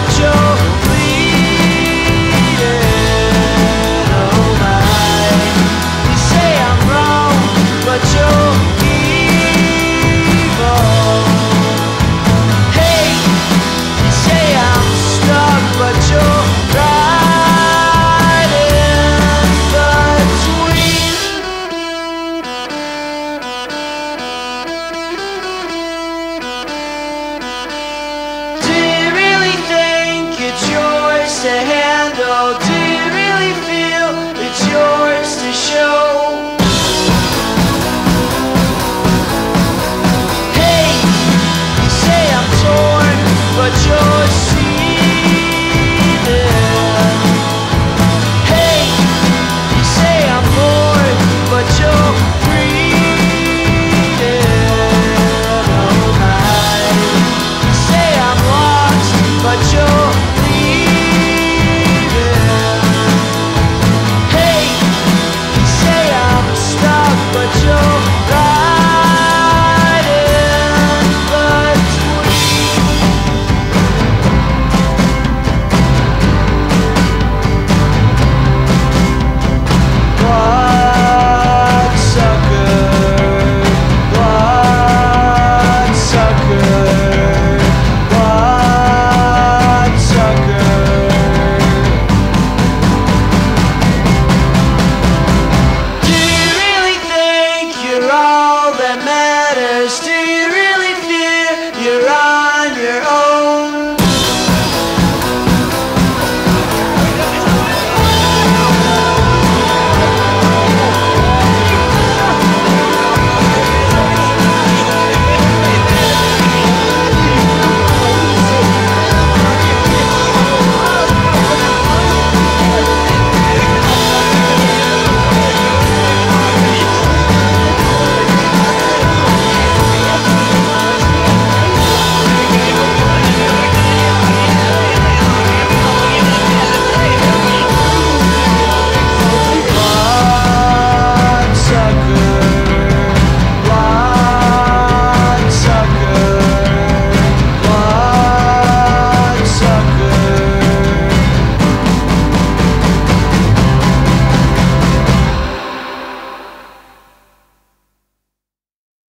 your